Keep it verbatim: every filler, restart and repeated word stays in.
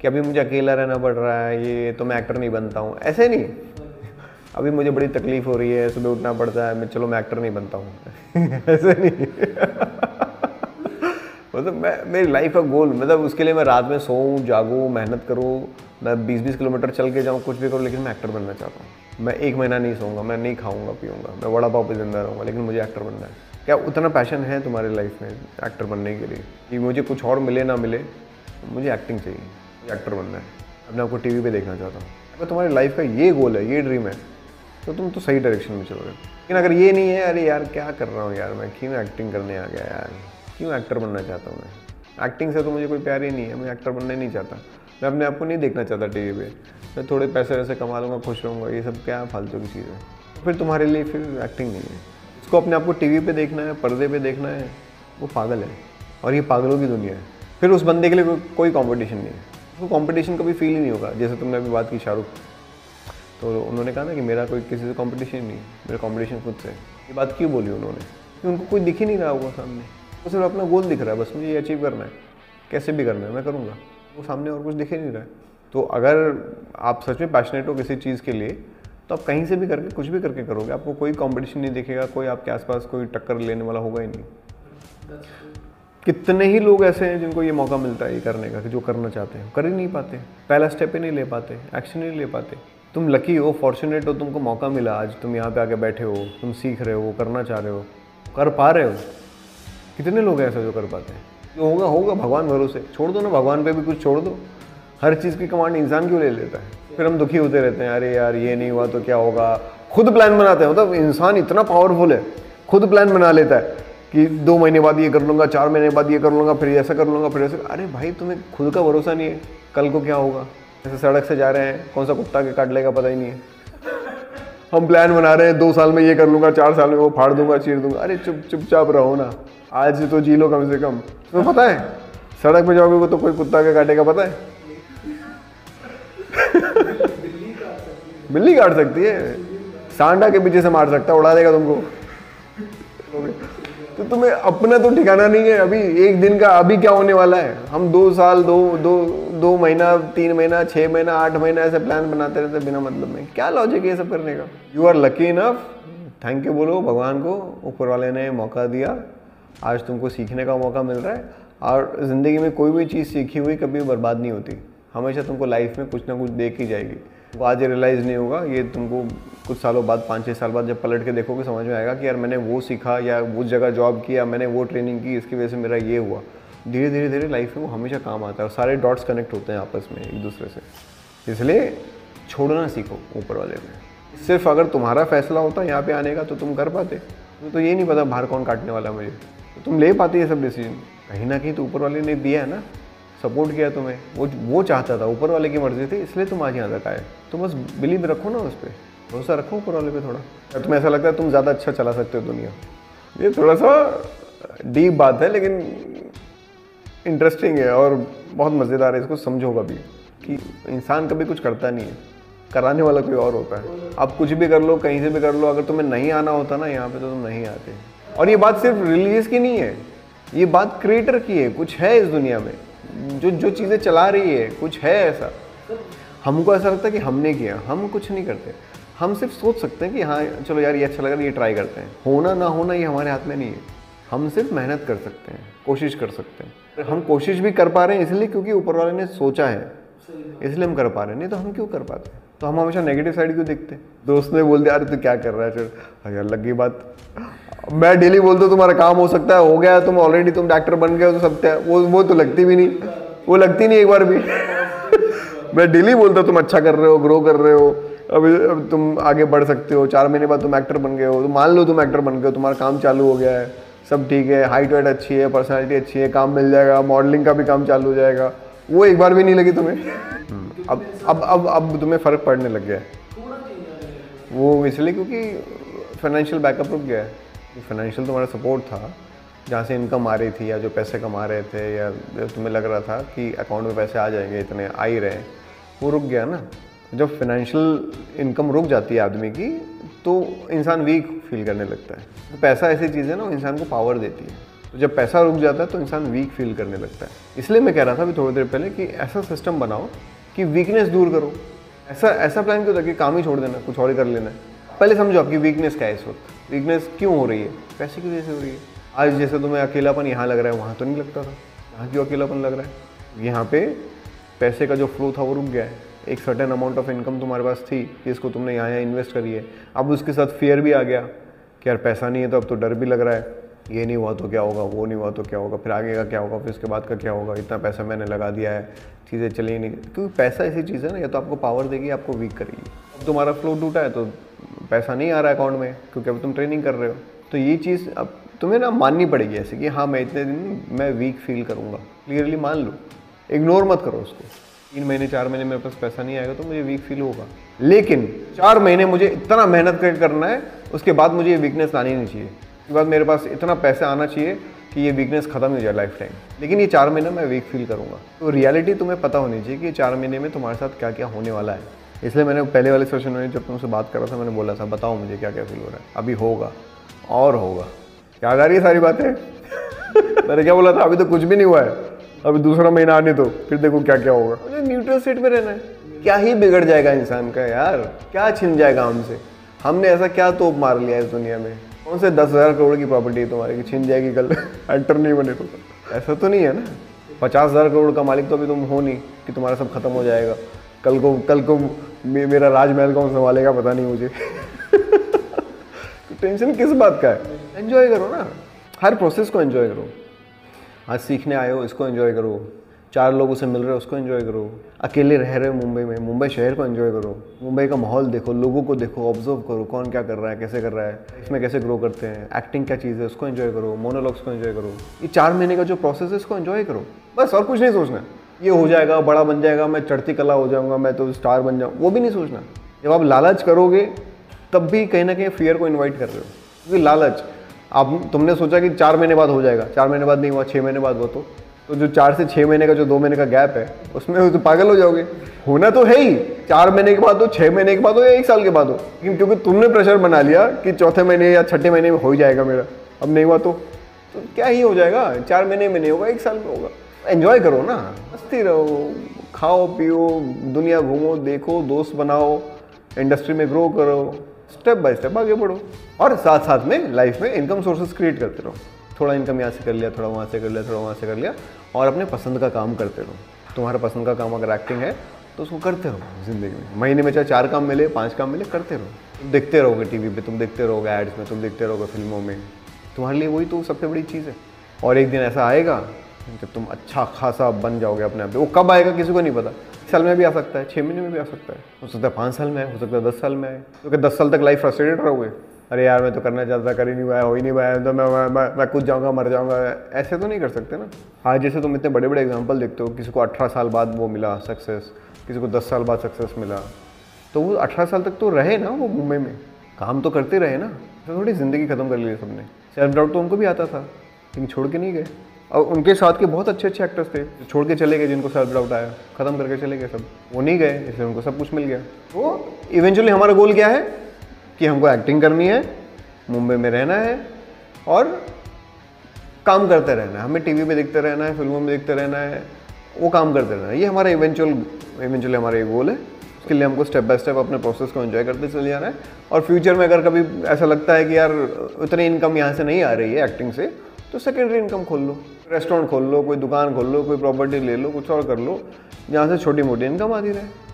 कि अभी मुझे अकेला रहना पड़ रहा है, ये तो मैं एक्टर नहीं बनता हूँ, ऐसे नहीं। अभी मुझे बड़ी तकलीफ़ हो रही है, सुबह उठना पड़ता है, मैं चलो मैं एक्टर नहीं बनता हूँ ऐसे नहीं। मतलब मैं मेरी लाइफ का गोल, मतलब उसके लिए मैं रात में सोऊं, जागूं, मेहनत करूं, मैं बीस बीस किलोमीटर चल के जाऊं, कुछ भी करूं, लेकिन मैं एक्टर बनना चाहता हूं। मैं एक महीना नहीं सोऊंगा, मैं नहीं खाऊंगा पीऊंगा, मैं वड़ा पाव पे जिंदा रहूंगा, लेकिन मुझे एक्टर बनना है। क्या उतना पैशन है तुम्हारे लाइफ में एक्टर बनने के लिए कि मुझे कुछ और मिले ना मिले, मुझे एक्टिंग चाहिए, एक्टर बनना है, अपने आपको टी वी पर देखना चाहता हूँ। अगर तुम्हारी लाइफ का ये गोल है, ये ड्रीम है, तो तुम तो सही डायरेक्शन में चलोगे। लेकिन अगर ये नहीं है, अरे यार क्या कर रहा हूँ यार मैं, क्यों एक्टिंग करने आ गया यार, क्यों एक्टर बनना चाहता हूँ मैं, एक्टिंग से तो मुझे कोई प्यार ही नहीं है, मैं एक्टर बनना ही नहीं चाहता, मैं अपने आप को नहीं देखना चाहता टीवी पे, मैं थोड़े पैसे वैसे कमा लूँगा, खुश रहूँगा, ये सब क्या फालतू की चीज़ है। फिर तुम्हारे लिए फिर एक्टिंग नहीं है, इसको अपने आप को टीवी पे देखना है, पर्दे पे देखना है, वो पागल है और ये पागलों की दुनिया है। फिर उस बंदे के लिए को, कोई कॉम्पिटिशन नहीं है, उसको कॉम्पिटिशन कभी फील ही नहीं होगा। जैसे तुमने अभी बात की शाहरुख, तो उन्होंने कहा ना कि मेरा कोई किसी से कॉम्पिटिशन नहीं, मेरा कॉम्पिटिशन खुद से। ये बात क्यों बोली उन्होंने कि उनको कोई दिख ही नहीं रहा होगा सामने, तो सिर्फ अपना गोल दिख रहा है, बस मुझे ये अचीव करना है, कैसे भी करना है मैं करूँगा, वो सामने और कुछ दिख ही नहीं रहा है। तो अगर आप सच में पैशनेट हो किसी चीज़ के लिए, तो आप कहीं से भी करके कुछ भी करके करोगे, आपको कोई कंपटीशन नहीं दिखेगा, कोई आपके आसपास कोई टक्कर लेने वाला होगा ही नहीं। कितने ही लोग ऐसे हैं जिनको ये मौका मिलता है ये करने का, कि जो करना चाहते हैं कर ही नहीं पाते, पहला स्टेप ही नहीं ले पाते, एक्शन ही नहीं ले पाते। तुम लकी हो, फॉर्चुनेट हो, तुमको मौका मिला, आज तुम यहाँ पर आके बैठे हो, तुम सीख रहे हो, करना चाह रहे हो, कर पा रहे हो। कितने लोग ऐसा जो कर पाते हैं, जो होगा होगा, भगवान भरोसे छोड़ दो ना, भगवान पे भी कुछ छोड़ दो। हर चीज़ की कमांड इंसान क्यों ले लेता है, फिर हम दुखी होते रहते हैं, अरे यार ये नहीं हुआ तो क्या होगा, खुद प्लान बनाते हैं। मतलब इंसान इतना पावरफुल है, खुद प्लान बना लेता है कि दो महीने बाद ये कर लूँगा, चार महीने बाद ये कर लूँगा, फिर ऐसा कर लूँगा, फिर ऐसा। अरे भाई तुम्हें खुद का भरोसा नहीं है कल को क्या होगा। ऐसे सड़क से जा रहे हैं, कौन सा कुत्ता के काट लेगा पता ही नहीं है। हम प्लान बना रहे हैं दो साल में ये कर लूँगा, चार साल में वो फाड़ दूंगा, चीर दूंगा। अरे चुप चुपचाप रहो ना, आज तो जी लो कम से कम। तुम्हें तो पता है सड़क में जाओगे वो तो कोई कुत्ता के काटेगा, पता है बिल्ली काट सकती है, सांडा के पीछे से मार सकता है, उड़ा देगा तुमको। तो तुम्हें अपना तो ठिकाना नहीं है, अभी एक दिन का अभी क्या होने वाला है। हम दो साल दो दो दो महीना, तीन महीना, छः महीना, आठ महीना ऐसे प्लान बनाते रहते बिना मतलब में। क्या लॉजिक है ये सब करने का। You are lucky enough, thank you बोलो भगवान को, ऊपर वाले ने मौका दिया, आज तुमको सीखने का मौका मिल रहा है। और ज़िंदगी में कोई भी चीज़ सीखी हुई कभी बर्बाद नहीं होती, हमेशा तुमको लाइफ में कुछ ना कुछ देख ही जाएगी। वो आज रियलाइज़ नहीं होगा, ये तुमको कुछ सालों बाद, पाँच छः साल बाद जब पलट के देखोगे समझ में आएगा कि यार मैंने वो सीखा, या वो जगह जॉब किया, मैंने वो ट्रेनिंग की, इसकी वजह से मेरा ये हुआ। धीरे धीरे धीरे लाइफ में वो हमेशा काम आता है, और सारे डॉट्स कनेक्ट होते हैं आपस में एक दूसरे से। इसलिए छोड़ना सीखो ऊपर वाले में। सिर्फ अगर तुम्हारा फैसला होता यहाँ पे आने का तो तुम कर पाते, तो ये नहीं पता बाहर कौन काटने वाला मुझे, तो तुम ले पाते ये सब डिसीजन। कहीं ना कहीं तो ऊपर वाले ने दिया है ना, सपोर्ट किया तुम्हें, वो वो चाहता था, ऊपर वाले की मर्जी थी, इसलिए तुम आज यहाँ तक आए। तुम बस बिलीव रखो ना उस पर, भरोसा रखो ऊपर वाले पे थोड़ा। क्या तुम्हें ऐसा लगता है तुम ज़्यादा अच्छा चला सकते हो दुनिया? ये थोड़ा सा डीप बात है, लेकिन इंटरेस्टिंग है और बहुत मज़ेदार है। इसको समझोगा भी कि इंसान कभी कुछ करता नहीं है, कराने वाला कोई और होता है। आप कुछ भी कर लो, कहीं से भी कर लो, अगर तुम्हें नहीं आना होता ना यहाँ पे तो तुम नहीं आते। और ये बात सिर्फ रिलीजियस की नहीं है, ये बात क्रिएटर की है। कुछ है इस दुनिया में जो जो चीज़ें चला रही है, कुछ है ऐसा। हमको ऐसा लगता है कि हमने किया, हम कुछ नहीं करते, हम सिर्फ सोच सकते हैं कि हाँ चलो यार ये अच्छा लग रहा है, ये ट्राई करते हैं। होना ना होना ये हमारे हाथ में नहीं है, हम सिर्फ मेहनत कर सकते हैं, कोशिश कर सकते हैं। हम कोशिश भी कर पा रहे हैं इसलिए क्योंकि ऊपर वाले ने सोचा है, इसलिए हम कर पा रहे हैं, नहीं तो हम क्यों कर पाते। तो हम हमेशा नेगेटिव साइड क्यों देखते हैं। दोस्त ने बोल दिया अरे तू क्या कर रहा है, चल यार लग गई बात। मैं डेली बोलता हूँ तुम्हारा काम हो सकता है, हो गया, तुम ऑलरेडी तुम डॉक्टर बन गए हो, तो सब वो वो तो लगती भी नहीं, वो लगती नहीं एक बार भी। मैं डेली बोलता हूँ तुम अच्छा कर रहे हो, ग्रो कर रहे हो, अभी अब तुम आगे बढ़ सकते हो, चार महीने बाद तुम एक्टर बन गए हो। तो मान लो तुम एक्टर बन गए हो, तुम्हारा काम चालू हो गया है, सब ठीक है, हाइट वाइट अच्छी है, पर्सनालिटी अच्छी है, काम मिल जाएगा, मॉडलिंग का भी काम चालू हो जाएगा। वो एक बार भी नहीं लगी तुम्हें। अब अब अब अब तुम्हें फ़र्क पड़ने लग गया है, वो इसलिए क्योंकि फाइनेंशियल बैकअप रुक गया है। फाइनेंशियल तुम्हारा सपोर्ट था, जहाँ से इनकम आ रही थी, या जो पैसे कमा रहे थे, या तुम्हें लग रहा था कि अकाउंट में पैसे आ जाएंगे, इतने आ ही रहे हैं, वो रुक गया ना। जब फाइनेंशियल इनकम रुक जाती है आदमी की, तो इंसान वीक फील करने लगता है। पैसा ऐसी चीज़ है ना, इंसान को पावर देती है। तो जब पैसा रुक जाता है तो इंसान वीक फील करने लगता है। इसलिए मैं कह रहा था अभी थोड़ी देर पहले कि ऐसा सिस्टम बनाओ कि वीकनेस दूर करो। ऐसा ऐसा प्लान क्यों था कि काम ही छोड़ देना, कुछ और ही कर लेना है। पहले समझो आपकी वीकनेस क्या है, इस वक्त वीकनेस क्यों हो रही है, पैसे की वजह से हो रही है। आज जैसे तुम्हें अकेलापन यहाँ लग रहा है, वहाँ तो नहीं लगता था, यहाँ क्यों अकेलापन लग रहा है? यहाँ पे पैसे का जो फ्लो था वो रुक गया है। एक सर्टेन अमाउंट ऑफ इनकम तुम्हारे पास थी, इसको तुमने यहाँ यहाँ इन्वेस्ट करी है। अब उसके साथ फियर भी आ गया कि यार पैसा नहीं है तो अब तो डर भी लग रहा है, ये नहीं हुआ तो क्या होगा, वो नहीं हुआ तो क्या होगा, फिर आगे का क्या होगा, फिर उसके बाद का क्या होगा, इतना पैसा मैंने लगा दिया है, चीज़ें चली नहीं। क्योंकि पैसा ऐसी चीज़ है ना, या तो आपको पावर देगी, आपको वीक करेगी। अब तुम्हारा फ्लो टूटा है तो पैसा नहीं आ रहा है अकाउंट में, क्योंकि अब तुम ट्रेनिंग कर रहे हो। तो ये चीज़ अब तुम्हें ना माननी पड़ेगी ऐसे कि हाँ मैं इतने दिन मैं वीक फील करूँगा, क्लियरली मान लो, इग्नोर मत करो उसको। तीन महीने चार महीने मेरे पास पैसा नहीं आएगा तो मुझे वीक फील होगा, लेकिन चार महीने मुझे इतना मेहनत करना है, उसके बाद मुझे ये वीकनेस आनी नहीं चाहिए, उसके बाद मेरे पास इतना पैसा आना चाहिए कि ये वीकनेस खत्म हो जाए लाइफ टाइम। लेकिन ये चार महीने मैं वीक फील करूँगा। तो रियलिटी तुम्हें पता होनी चाहिए कि चार महीने में तुम्हारे साथ क्या क्या होने वाला है। इसलिए मैंने पहले वाले सेशन में जब तुमसे बात कर रहा था, मैंने बोला था बताओ मुझे क्या क्या फील हो रहा है, अभी होगा और होगा। याद आ रही है सारी बातें? मैंने क्या बोला था, अभी तो कुछ भी नहीं हुआ है, अभी दूसरा महीना आने तो फिर देखो क्या क्या होगा। मुझे न्यूट्रल स्टेट में रहना है। क्या ही बिगड़ जाएगा इंसान का यार, क्या छिन जाएगा हमसे, हमने ऐसा क्या तोप मार लिया इस दुनिया में। कौन से दस हज़ार करोड़ की प्रॉपर्टी है तुम्हारी कि छिन जाएगी कल एक्टर नहीं बने तो? ऐसा तो नहीं है ना, पचास हज़ार करोड़ का मालिक तो अभी तुम हो नहीं कि तुम्हारा सब खत्म हो जाएगा। कल को कल को मे, मेरा राजमहल कौन संभालेगा पता नहीं मुझे। तो टेंशन किस बात का है? एंजॉय करो ना, हर प्रोसेस को एंजॉय करो। आज सीखने आए हो, इसको एंजॉय करो। चार लोगों से मिल रहे हो, उसको एंजॉय करो। अकेले रह रहे हो मुंबई में, मुंबई शहर को एंजॉय करो। मुंबई का माहौल देखो, लोगों को देखो, ऑब्जर्व करो, कौन क्या कर रहा है, कैसे कर रहा है, इसमें कैसे ग्रो करते हैं, एक्टिंग क्या चीज़ है उसको एंजॉय करो, मोनोलॉग्स को एंजॉय करो। ये चार महीने का जो प्रोसेस है इसको एंजॉय करो, बस। और कुछ नहीं सोचना ये हो जाएगा, बड़ा बन जाएगा, मैं चढ़ती कला हो जाऊँगा, मैं तो स्टार बन जाऊँ, वो भी नहीं सोचना। जब आप लालच करोगे तब भी कहीं ना कहीं फियर को इन्वाइट कर रहे हो, क्योंकि लालच आप तुमने सोचा कि चार महीने बाद हो जाएगा, चार महीने बाद नहीं हुआ, छः महीने बाद हो तो तो जो चार से छः महीने का जो दो महीने का गैप है उसमें तो पागल हो जाओगे। होना तो है ही, चार महीने के बाद हो, छः महीने के बाद हो, या एक साल के बाद हो, लेकिन क्योंकि तुमने प्रेशर बना लिया कि चौथे महीने या छठे महीने में हो ही जाएगा मेरा, अब नहीं हुआ तो, तो क्या ही हो जाएगा। चार महीने में नहीं होगा, एक साल में होगा। एंजॉय करो ना, मस्ती रहो, खाओ पियो, दुनिया घूमो, देखो, दोस्त बनाओ, इंडस्ट्री में ग्रो करो, स्टेप बाय स्टेप आगे बढ़ो, और साथ साथ में लाइफ में इनकम सोर्सेज क्रिएट करते रहो। थोड़ा इनकम यहाँ से कर लिया, थोड़ा वहाँ से कर लिया, थोड़ा वहाँ से कर लिया, और अपने पसंद का काम करते रहो। तुम्हारा पसंद का काम अगर एक्टिंग है तो उसको करते रहो जिंदगी में। महीने में चाहे चार काम मिले, पाँच काम मिले, करते रहो। तुम देखते रहोगे टीवी पे, तुम देखते रहोगे एड्स में, तुम देखते रहोगे फिल्मों में, तुम्हारे लिए वही तो सबसे बड़ी चीज़ है। और एक दिन ऐसा आएगा जब तुम अच्छा खासा बन जाओगे अपने आप। वो कब आएगा किसी को नहीं पता, साल में भी आ सकता है, छः महीने में भी आ सकता है, हो सकता है पाँच साल में आए, हो सकता है दस साल में आए। क्योंकि दस साल तक लाइफ फ्रस्ट्रेटेड रहोगे, अरे यार मैं तो करना चाहता कर ही नहीं पाया, हो ही नहीं पाया, तो मैं मैं मैं, मैं कुछ जाऊँगा, मर जाऊँगा, ऐसे तो नहीं कर सकते ना। आज जैसे तुम इतने बड़े बड़े एग्जाम्पल देखते हो, किसी को अठारह साल बाद वो मिला सक्सेस, किसी को दस साल बाद सक्सेस मिला, तो वो अठारह साल तक तो रहे ना, वो मुंबई में काम तो करते रहे ना, थोड़ी ज़िंदगी ख़त्म कर ली सबने। सेल्फ डाउट तो उनको भी आता था, लेकिन छोड़ के नहीं गए, और उनके साथ के बहुत अच्छे अच्छे एक्टर्स थे जो छोड़ के चले गए, जिनको सेल्फ डाउट आया, खत्म करके चले गए सब, वो नहीं गए, इसलिए उनको सब कुछ मिल गया। तो इवेंचुअली हमारा गोल क्या है कि हमको एक्टिंग करनी है, मुंबई में रहना है, और काम करते रहना है, हमें टीवी में देखते रहना है, फिल्मों में देखते रहना है, वो काम करते रहना है। ये हमारा इवेंचुअल इवेंचुअली हमारा ये गोल है। उसके लिए हमको स्टेप बाय स्टेप अपने प्रोसेस को एंजॉय करते चले जाना है। और फ्यूचर में अगर कभी ऐसा लगता है कि यार उतनी इनकम यहाँ से नहीं आ रही है एक्टिंग से, तो सेकेंडरी इनकम खोल लो, रेस्टोरेंट खोल लो, कोई दुकान खोल लो, कोई प्रॉपर्टी ले लो, कुछ और कर लो, जहाँ से छोटी मोटी इनकम आती रहे।